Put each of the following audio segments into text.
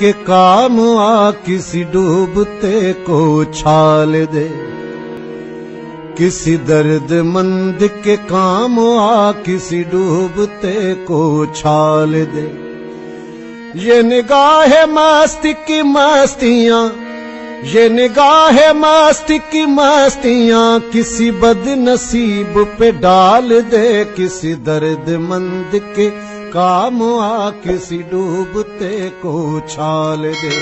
के काम आ किसी डूबते को उछाल दे, किसी दर्दमंद के काम आ किसी डूबते को उछाल दे। ये निगाह मस्ती की मस्तियां, ये निगाह मस्ती की मस्तियां किसी बदनसीब पे डाल दे, किसी दर्दमंद के काम आ किसी डूबते को उछाल दे,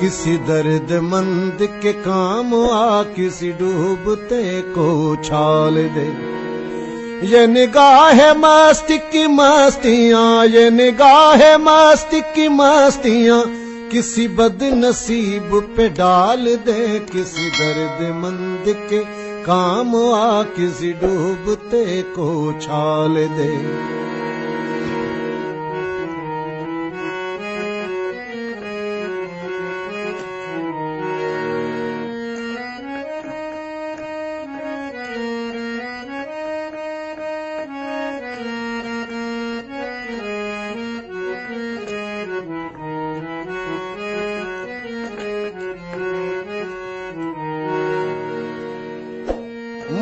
किसी दर्दमंद के काम आ किसी डूबते को उछाल दे। ये निगाह मस्ती की मस्तियां, ये निगाह मस्ती की मस्तियां किसी बदनसीब पे डाल दे, किसी दर्दमंद के काम आ किसी डूबते को उछाल दे।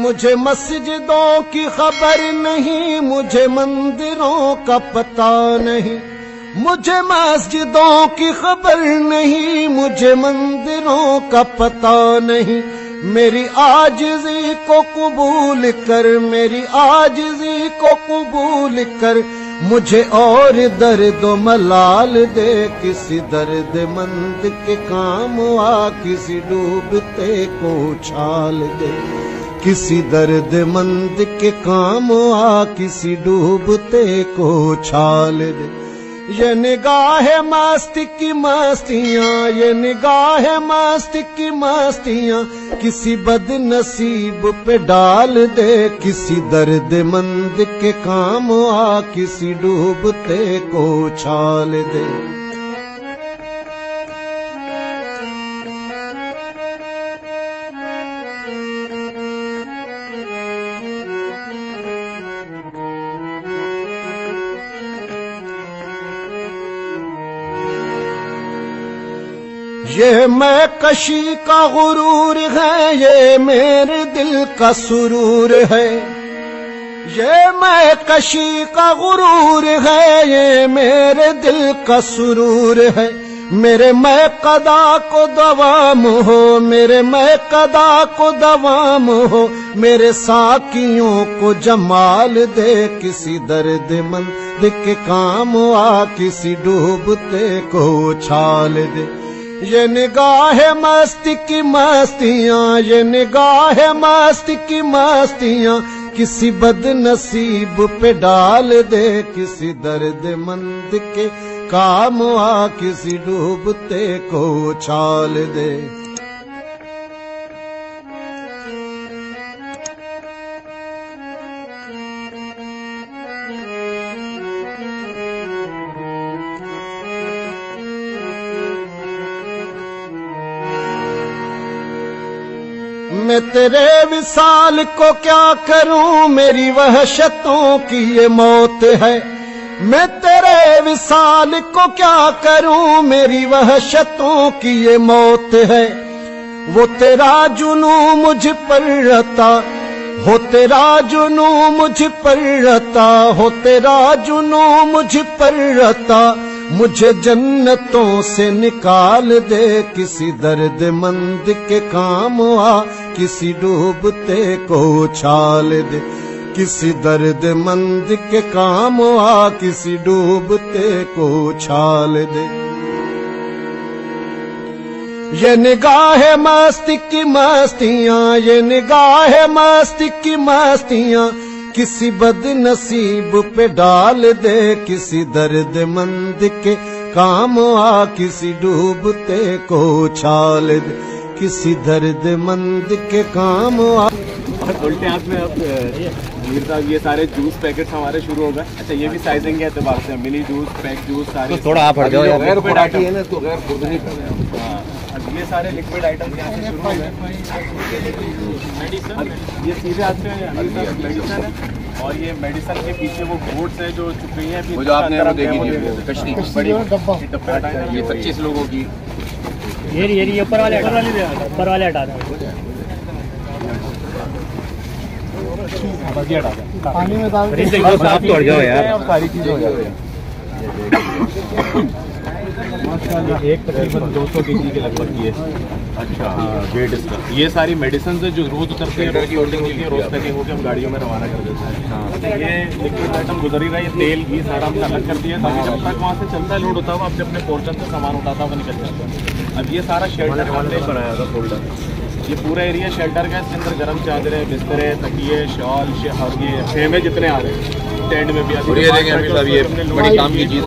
मुझे मस्जिदों की खबर नहीं, मुझे मंदिरों का पता नहीं, मुझे मस्जिदों की खबर नहीं, मुझे मंदिरों का पता नहीं। मेरी आजिज़ी को कबूल कर, मेरी आजिज़ी को कबूल कर मुझे और दर्द मलाल दे, किसी दर्दमंद के काम आ किसी डूबते को उछाल दे, किसी दर्दमंद के काम आ किसी डूबते को उछाल दे। ये निगाह मस्ती की मस्तियां, ये निगाह मस्ती की मस्तियां किसी बदनसीब पे डाल दे, किसी दर्दमंद के काम आ किसी डूबते को उछाल दे। ये मैं कशी का गुरूर है, ये मेरे दिल का सुरूर है, ये मैं कशी का गुरूर है, ये मेरे दिल का सुरूर है। मेरे मैं कदा को दवाम हो, मेरे मैं कदा को दवाम हो मेरे साकियों को जमाल दे, किसी दर्दमंद के काम आ किसी डूबते को उछाल दे। ये निगाह मस्ती की मस्तियां, ये निगाह मस्ती की मस्तियां किसी बदनसीब पे डाल दे, किसी दर्दमंद के काम आ किसी डूबते को उछाल दे। मैं तेरे विसाल को क्या करूं, मेरी वहशतों की ये मौत है, मैं तेरे विसाल को क्या करूं, मेरी वहशतों की ये मौत है। वो तेरा जुनू मुझ पर रहता हो, तेरा जुनू मुझ पर रहता हो, तेरा जुनू मुझ पर रहता मुझे जन्नतों से निकाल दे, किसी दर्दमंद के काम आ किसी डूबते को उछाल दे, किसी दर्दमंद के काम आ किसी डूबते को उछाल दे। ये निगाह मस्ती की मस्तियां, ये निगाह मस्ती की मस्तियां किसी बदनसीब पे डाल दे, किसी दर्दमंद के काम आ किसी डूबते को उछाल दे, किसी दर्दमंद के काम आ। उल्टे हाथ में आप अमीर साहब ये सारे जूस पैकेट्स हमारे शुरू हो गए। अच्छा ये भी साइजिंग के एतबार से मिनी जूस, पैक जूस सारे। तो थोड़ा आप हट जाओ यार, गैर प्रोडक्ट है ना, इसको गैर खुर्दनी कर रहे हो। हां ये सारे लिक्विड आइटम्स यहां से शुरू हो गए। मेडिसिन ये सीधे आते हैं अमीर साहब, मेडिसिन है। और ये मेडिसिन के पीछे वो बोर्ड्स हैं जो छुपी हैं, वो जो आपने वो देखी थी वो कश्ती बड़ी डब्बा, ये 25 लोगों की। ये ऊपर वाले हटा दो, पानी में डाल जाओ यार, सारी चीज हो जाए। एक तकरीबन 200 kg के लगभग की है। अच्छा वेट इसका। ये सारी मेडिसिन है जो रोज उतरती है, रोज की होल्डिंग होती है, रोज पैकिंग होकर हम गाड़ियों में रवाना कर देते हैं। ये लिक्विड आइटम गुजर ही रहा है, तेल घी सारा हमने अलग कर दिया ताकि जब तक वहाँ से चलता है लोड होता हुआ, अब जब अपने पोर्शन से सामान उठाता हुआ निकल जाता है। अब ये सारा शेल्टर हमने बनाया था, फोल्डर ये पूरा एरिया शेल्टर का, इसके अंदर गर्म चादरें, बिस्तरे, तकिए, शॉल और ये खेमे जितने आ रहे हैं, टेंट में भी आ रहे हैं।